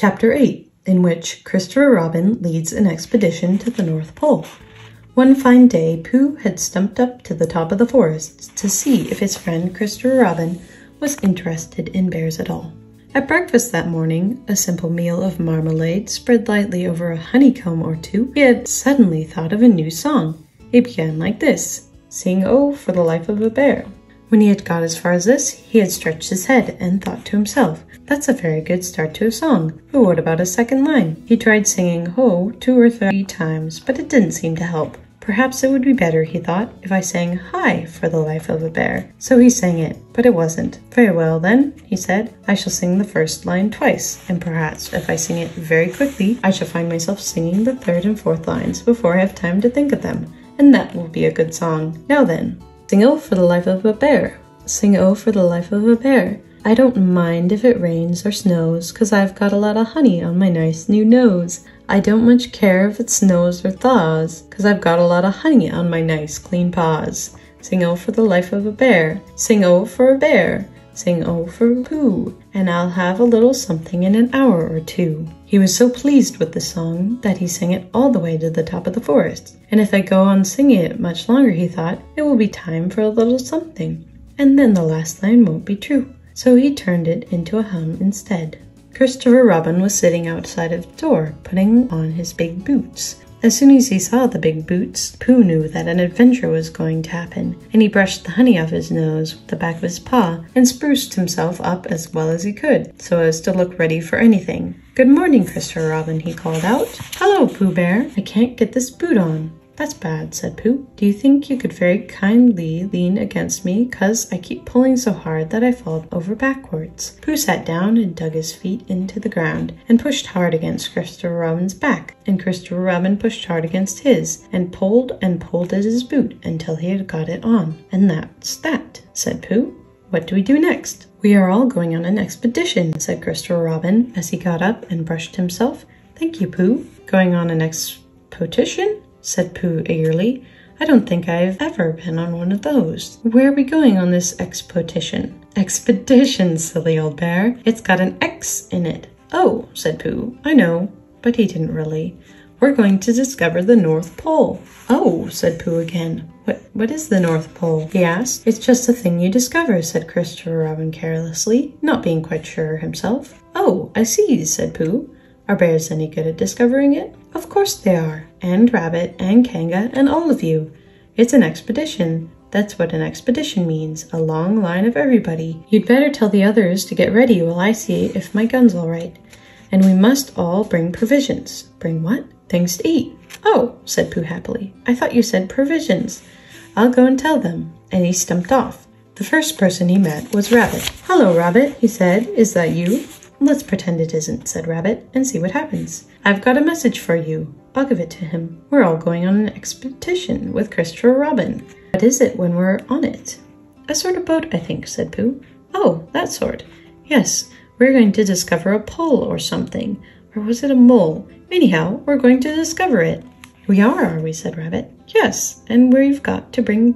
Chapter 8, in which Christopher Robin leads an expedition to the North Pole. One fine day, Pooh had stumped up to the top of the forest to see if his friend Christopher Robin was interested in bears at all. At breakfast that morning, a simple meal of marmalade spread lightly over a honeycomb or two, he had suddenly thought of a new song. It began like this, "Sing, oh, for the life of a bear." When he had got as far as this, he had stretched his head and thought to himself, "That's a very good start to a song, but what about a second line?" He tried singing "ho" 2 or 3 times, but it didn't seem to help. Perhaps it would be better, he thought, if I sang "Hi" for the life of a bear. So he sang it, but it wasn't. "Very well then," he said, "I shall sing the first line twice, and perhaps if I sing it very quickly, I shall find myself singing the third and fourth lines before I have time to think of them, and that will be a good song. Now then, sing oh for the life of a bear, sing oh for the life of a bear. I don't mind if it rains or snows, 'cause I've got a lot of honey on my nice new nose. I don't much care if it snows or thaws, 'cause I've got a lot of honey on my nice clean paws. Sing oh for the life of a bear, sing oh for a bear, sing oh for Pooh, and I'll have a little something in an hour or two." He was so pleased with the song that he sang it all the way to the top of the forest. "And if I go on singing it much longer," he thought, "it will be time for a little something, and then the last line won't be true." So he turned it into a hum instead. Christopher Robin was sitting outside of the door, putting on his big boots. As soon as he saw the big boots, Pooh knew that an adventure was going to happen, and he brushed the honey off his nose with the back of his paw and spruced himself up as well as he could, so as to look ready for anything. "Good morning, Christopher Robin," he called out. "Hello, Pooh Bear. I can't get this boot on." "That's bad," said Pooh. "Do you think you could very kindly lean against me, 'cause I keep pulling so hard that I fall over backwards." Pooh sat down and dug his feet into the ground and pushed hard against Christopher Robin's back, and Christopher Robin pushed hard against his and pulled at his boot until he had got it on. "And that's that," said Pooh. "What do we do next?" "We are all going on an expedition," said Christopher Robin as he got up and brushed himself. "Thank you, Pooh." "Going on an expedition?" said Pooh eagerly. "I don't think I've ever been on one of those. Where are we going on this expedition?" "Expedition, silly old bear. It's got an X in it." "Oh," said Pooh, "I know," but he didn't really. "We're going to discover the North Pole." "Oh," said Pooh again. What is the North Pole?" he asked. "It's just a thing you discover," said Christopher Robin carelessly, not being quite sure himself. "Oh, I see," said Pooh. "Are bears any good at discovering it?" "Of course they are, and Rabbit, and Kanga, and all of you. It's an expedition. That's what an expedition means, a long line of everybody. You'd better tell the others to get ready while I see if my gun's all right. And we must all bring provisions." "Bring what?" "Things to eat." "Oh," said Pooh happily, "I thought you said provisions. I'll go and tell them." And he stumped off. The first person he met was Rabbit. "Hello, Rabbit," he said, "is that you?" "Let's pretend it isn't," said Rabbit, "and see what happens. I've got a message for you." "I'll give it to him. We're all going on an expedition with Christopher Robin. What is it when we're on it?" "A sort of boat, I think," said Pooh. "Oh, that sort. Yes, we're going to discover a pole or something. Or was it a mole? Anyhow, we're going to discover it." "We are we?" said Rabbit. "Yes, and we've got to bring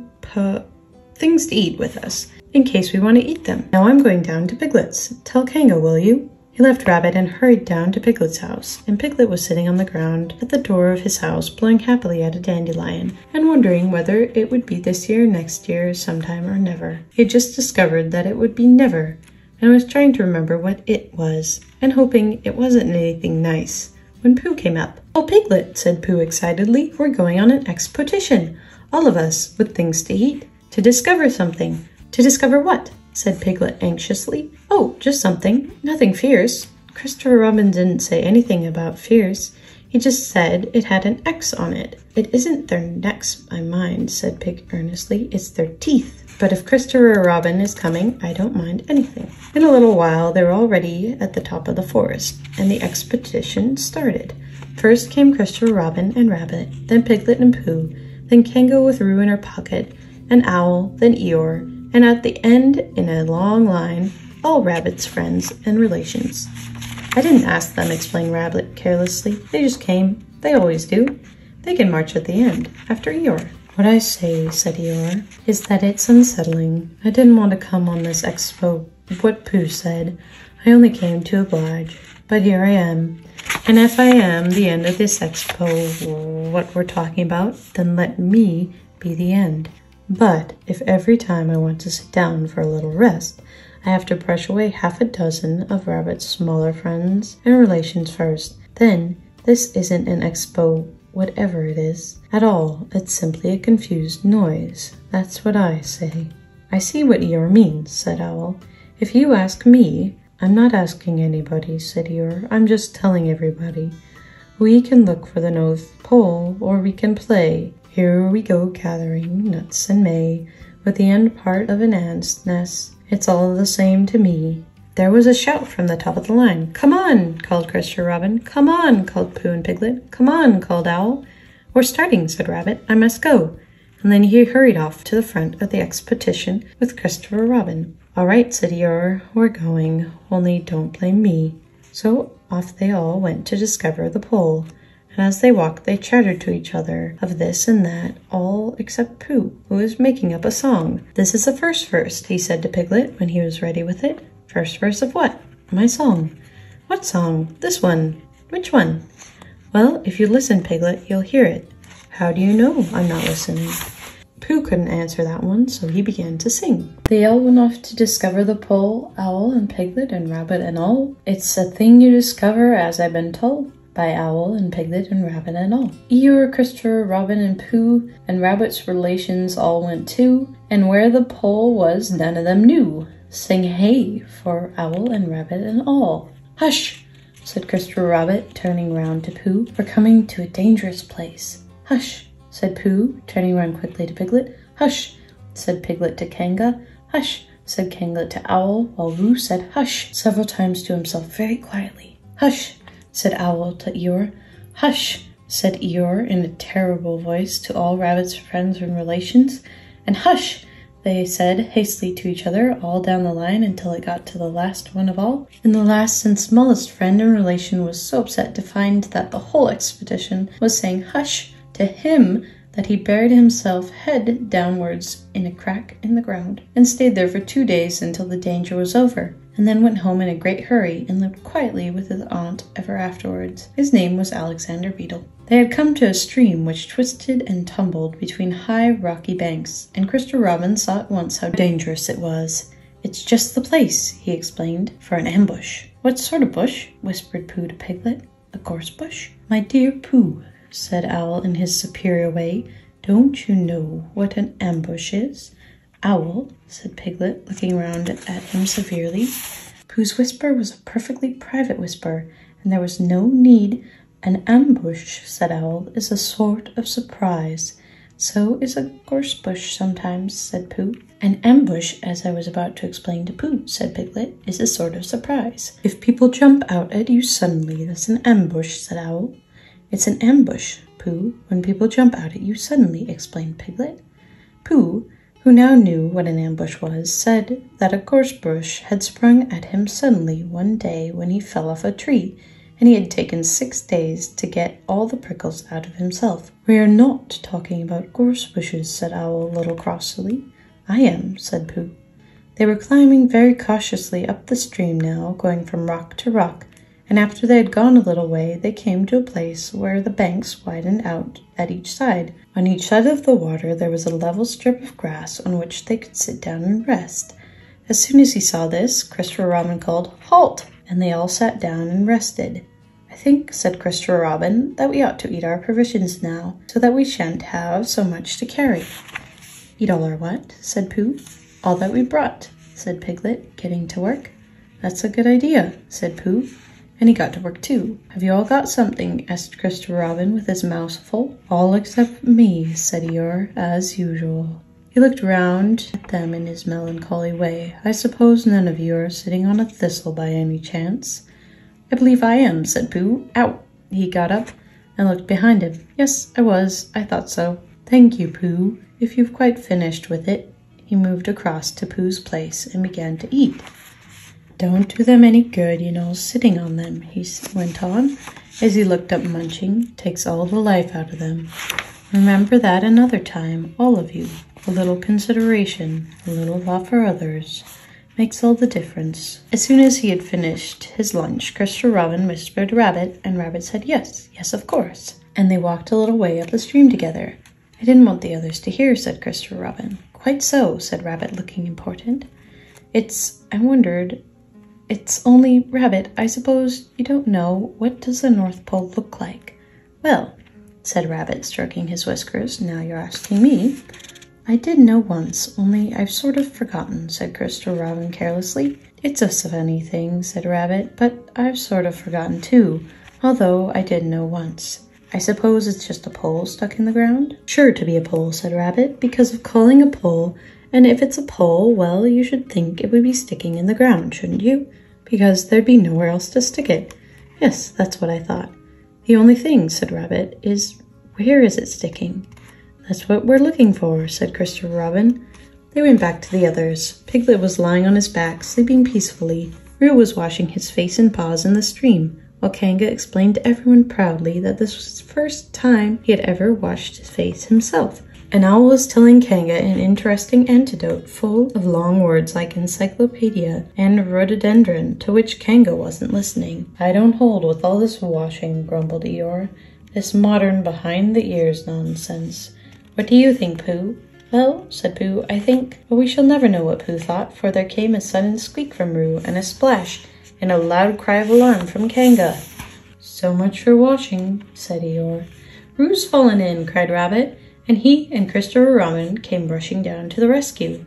things to eat with us, in case we want to eat them. Now I'm going down to Piglet's. Tell Kanga, will you?" He left Rabbit and hurried down to Piglet's house, and Piglet was sitting on the ground at the door of his house, blowing happily at a dandelion, and wondering whether it would be this year, next year, sometime, or never. He had just discovered that it would be never, and was trying to remember what it was, and hoping it wasn't anything nice, when Pooh came up. "Oh, Piglet," said Pooh excitedly, "we're going on an expedition, all of us, with things to eat, to discover something." "To discover what?" said Piglet anxiously. "Oh, just something. Nothing fierce." Christopher Robin didn't say anything about fierce. He just said it had an X on it. "It isn't their necks, I mind," said Pig earnestly. "It's their teeth. But if Christopher Robin is coming, I don't mind anything." In a little while, they were already at the top of the forest, and the expedition started. First came Christopher Robin and Rabbit, then Piglet and Pooh, then Kanga with Roo in her pocket, an owl, then Eeyore, and at the end, in a long line, all Rabbit's friends and relations. "I didn't ask them," explained Rabbit carelessly. "They just came. They always do. They can march at the end, after Eeyore." "What I say," said Eeyore, "is that it's unsettling. I didn't want to come on this expo, what Pooh said. I only came to oblige. but here I am. And if I am the end of this expo, what we're talking about, then let me be the end. But if every time I want to sit down for a little rest, I have to brush away half a dozen of Rabbit's smaller friends and relations first, then this isn't an expo, whatever it is, at all. It's simply a confused noise. That's what I say. I see what Eeyore means, said Owl. If you ask me, I'm not asking anybody, said Eeyore. I'm just telling everybody. We can look for the North Pole, or we can play. Here we go gathering nuts in May, with the end part of an ant's nest. It's all the same to me. There was a shout from the top of the line. Come on, called Christopher Robin. Come on, called Pooh and Piglet. Come on, called Owl. We're starting, said Rabbit. I must go. And then he hurried off to the front of the expedition with Christopher Robin. All right, said Eeyore, we're going, only don't blame me. So off they all went to discover the pole, and as they walked they chattered to each other of this and that, all except Pooh, who was making up a song. This is the first verse, he said to Piglet when he was ready with it. First verse of what? My song. What song? This one. Which one? Well, if you listen, Piglet, you'll hear it. How do you know I'm not listening? Pooh couldn't answer that one, so he began to sing. They all went off to discover the pole, Owl and Piglet and Rabbit and all. It's a thing you discover, as I've been told, by Owl and Piglet and Rabbit and all. Eeyore, Christopher, Robin and Pooh and Rabbit's relations all went too, and where the pole was none of them knew. Sing hey for Owl and Rabbit and all. Hush, said Christopher Rabbit, turning round to Pooh. We're coming to a dangerous place. Hush, said Pooh, turning round quickly to Piglet. Hush, said Piglet to Kanga. Hush, said Kanga to Owl, while Roo said hush several times to himself very quietly. Hush, said Owl to Eeyore. Hush, said Eeyore in a terrible voice to all Rabbit's friends and relations. And hush, they said hastily to each other, all down the line until it got to the last one of all. And the last and smallest friend and relation was so upset to find that the whole expedition was saying hush to him that he buried himself head downwards in a crack in the ground, and stayed there for 2 days until the danger was over, and then went home in a great hurry and lived quietly with his aunt ever afterwards. His name was Alexander Beetle. They had come to a stream which twisted and tumbled between high rocky banks, and Christopher Robin saw at once how dangerous it was. It's just the place, he explained, for an ambush. What sort of bush? Whispered Pooh to Piglet. A gorse bush? My dear Pooh, said Owl in his superior way, don't you know what an ambush is? Owl, said Piglet, looking round at him severely. Pooh's whisper was a perfectly private whisper, and there was no need. An ambush, said Owl, is a sort of surprise. So is a gorse bush sometimes, said Pooh. An ambush, as I was about to explain to Pooh, said Piglet, is a sort of surprise. If people jump out at you suddenly, that's an ambush, said Owl. It's an ambush, Pooh, when people jump out at you suddenly, explained Piglet. Pooh, who now knew what an ambush was, said that a gorse bush had sprung at him suddenly one day when he fell off a tree, and he had taken 6 days to get all the prickles out of himself. We are not talking about gorse bushes, said Owl a little crossly. I am, said Pooh. They were climbing very cautiously up the stream now, going from rock to rock, and after they had gone a little way, they came to a place where the banks widened out at each side. On each side of the water there was a level strip of grass on which they could sit down and rest. As soon as he saw this, Christopher Robin called, Halt! And they all sat down and rested. I think, said Christopher Robin, that we ought to eat our provisions now, so that we shan't have so much to carry. Eat all our what? Said Pooh. All that we brought, said Piglet, getting to work. That's a good idea, said Pooh. And he got to work too. Have you all got something? Asked Christopher Robin with his mouth full. All except me, said Eeyore, as usual. He looked round at them in his melancholy way. I suppose none of you are sitting on a thistle by any chance. I believe I am, said Pooh. Ow! He got up and looked behind him. Yes, I was. I thought so. Thank you, Pooh. If you've quite finished with it. He moved across to Pooh's place and began to eat. Don't do them any good, you know, sitting on them, he went on, as he looked up munching. Takes all the life out of them. Remember that another time, all of you. A little consideration, a little love for others. makes all the difference. As soon as he had finished his lunch, Christopher Robin whispered to Rabbit, and Rabbit said yes, yes of course, and they walked a little way up the stream together. I didn't want the others to hear, said Christopher Robin. Quite so, said Rabbit, looking important. It's only, Rabbit, I suppose you don't know, what does the North Pole look like? Well, said Rabbit, stroking his whiskers, now you're asking me. I did know once, only I've sort of forgotten, said Christopher Robin carelessly. It's a funny thing, said Rabbit, but I've sort of forgotten too, although I did know once. I suppose it's just a pole stuck in the ground? Sure to be a pole, said Rabbit, because of calling a pole, and if it's a pole, well, you should think it would be sticking in the ground, shouldn't you? Because there'd be nowhere else to stick it. Yes, that's what I thought. The only thing, said Rabbit, is where is it sticking? That's what we're looking for, said Christopher Robin. They went back to the others. Piglet was lying on his back, sleeping peacefully. Roo was washing his face and paws in the stream, while Kanga explained to everyone proudly that this was the first time he had ever washed his face himself. An owl was telling Kanga an interesting anecdote full of long words like encyclopedia and rhododendron, to which Kanga wasn't listening. I don't hold with all this washing, grumbled Eeyore. This modern behind-the-ears nonsense. What do you think, Pooh? Well, said Pooh, I think, but we shall never know what Pooh thought, for there came a sudden squeak from Roo, and a splash, and a loud cry of alarm from Kanga. So much for washing, said Eeyore. Roo's fallen in, cried Rabbit, and he and Christopher Robin came rushing down to the rescue.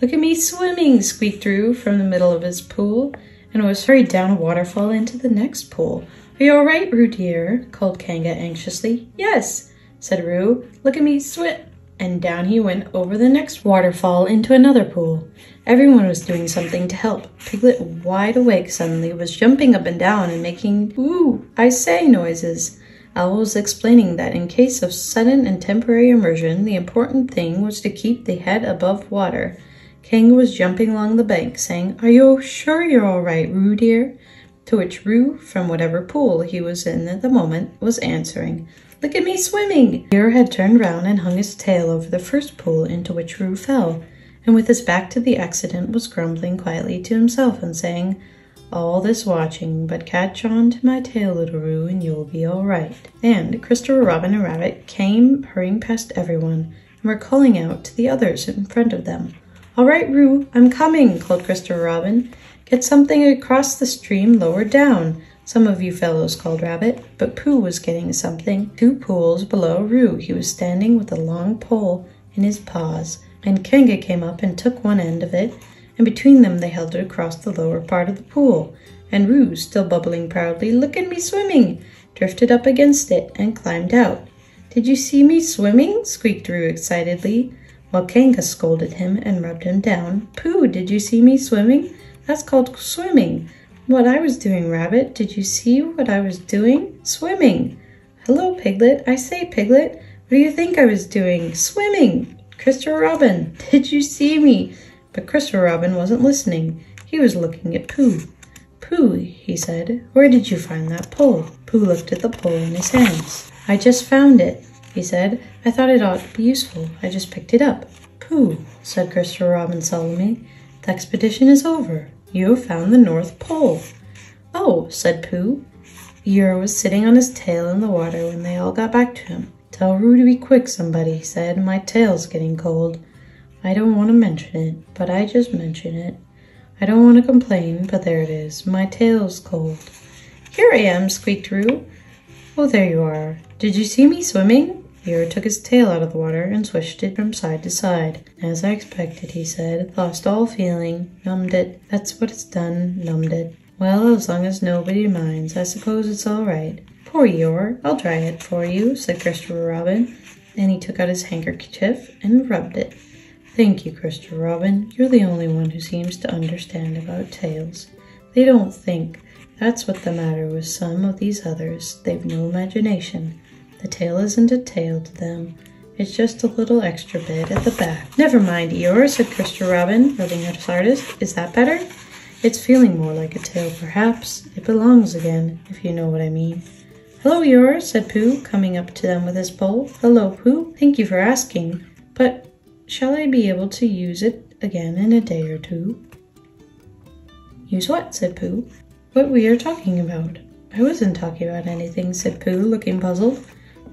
Look at me swimming, squeaked Roo from the middle of his pool, and was hurried down a waterfall into the next pool. Are you all right, Roo dear? Called Kanga anxiously. Yes, said Roo. Look at me swim, and down he went over the next waterfall into another pool. Everyone was doing something to help. Piglet, wide awake suddenly, was jumping up and down and making "Ooh, I say" noises. Owl was explaining that in case of sudden and temporary immersion, the important thing was to keep the head above water. Kanga was jumping along the bank, saying, "Are you sure you're all right, Roo dear?" To which Roo, from whatever pool he was in at the moment, was answering, "Look at me swimming!" Eeyore had turned round and hung his tail over the first pool into which Roo fell, and with his back to the accident was grumbling quietly to himself and saying, "All this watching, but catch on to my tail, little Roo, and you'll be all right." And Christopher Robin and Rabbit came hurrying past everyone, and were calling out to the others in front of them. "All right, Roo, I'm coming," called Christopher Robin. "Get something across the stream lower down. Some of you fellows," called Rabbit, but Pooh was getting something. 2 pools below Roo, he was standing with a long pole in his paws, and Kanga came up and took one end of it, and between them they held it across the lower part of the pool, and Roo, still bubbling proudly, "Look at me swimming," drifted up against it and climbed out. "Did you see me swimming?" squeaked Roo excitedly, while Kanga scolded him and rubbed him down. "Pooh, did you see me swimming? That's called swimming. What I was doing, Rabbit. Did you see what I was doing? Swimming. Hello, Piglet. I say, Piglet, what do you think I was doing? Swimming. Christopher Robin, did you see me?" But Christopher Robin wasn't listening. He was looking at Pooh. "Pooh," he said, "where did you find that pole?" Pooh looked at the pole in his hands. "I just found it," he said. "I thought it ought to be useful. I just picked it up." "Pooh," said Christopher Robin solemnly, "the expedition is over. You found the North Pole." "Oh," said Pooh. Eeyore was sitting on his tail in the water when they all got back to him. "Tell Roo to be quick, somebody," he said. "My tail's getting cold. I don't want to mention it, but I just mention it. I don't want to complain, but there it is. My tail's cold." "Here I am," squeaked Roo. "Oh, there you are. Did you see me swimming?" Eeyore took his tail out of the water and swished it from side to side. "As I expected," he said. "Lost all feeling. Numbed it. That's what it's done. Numbed it. Well, as long as nobody minds, I suppose it's all right." "Poor Eeyore. I'll dry it for you," said Christopher Robin. Then he took out his handkerchief and rubbed it. "Thank you, Christopher Robin. You're the only one who seems to understand about tails. They don't think. That's what's the matter with some of these others. They've no imagination. The tail isn't a tail to them. It's just a little extra bit at the back." "Never mind, Eeyore," said Christopher Robin, rubbing his hardest. "Is that better?" "It's feeling more like a tail, perhaps. It belongs again, if you know what I mean." "Hello, Eeyore," said Pooh, coming up to them with his bowl. "Hello, Pooh. Thank you for asking. But shall I be able to use it again in a day or two?" "Use what?" said Pooh. "What we are talking about." "I wasn't talking about anything," said Pooh, looking puzzled.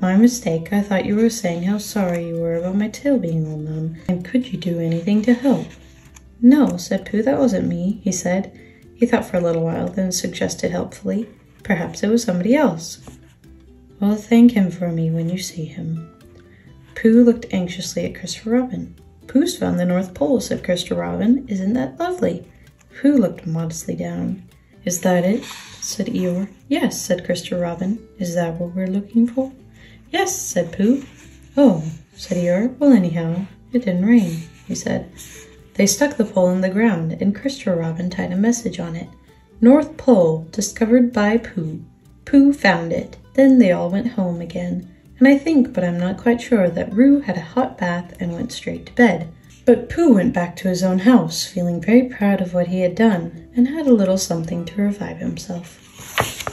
"My mistake. I thought you were saying how sorry you were about my tail being all numb, and could you do anything to help?" "No," said Pooh, "that wasn't me," he said. He thought for a little while, then suggested helpfully, "Perhaps it was somebody else." "Well, thank him for me when you see him." Pooh looked anxiously at Christopher Robin. "Pooh's found the North Pole," said Christopher Robin. "Isn't that lovely?" Pooh looked modestly down. "Is that it?" said Eeyore. "Yes," said Christopher Robin. "Is that what we're looking for?" "Yes," said Pooh. "Oh," said Eeyore. "Well, anyhow, it didn't rain," he said. They stuck the pole in the ground, and Christopher Robin tied a message on it. "North Pole, discovered by Pooh. Pooh found it." Then they all went home again, and I think, but I'm not quite sure, that Roo had a hot bath and went straight to bed. But Pooh went back to his own house, feeling very proud of what he had done, and had a little something to revive himself.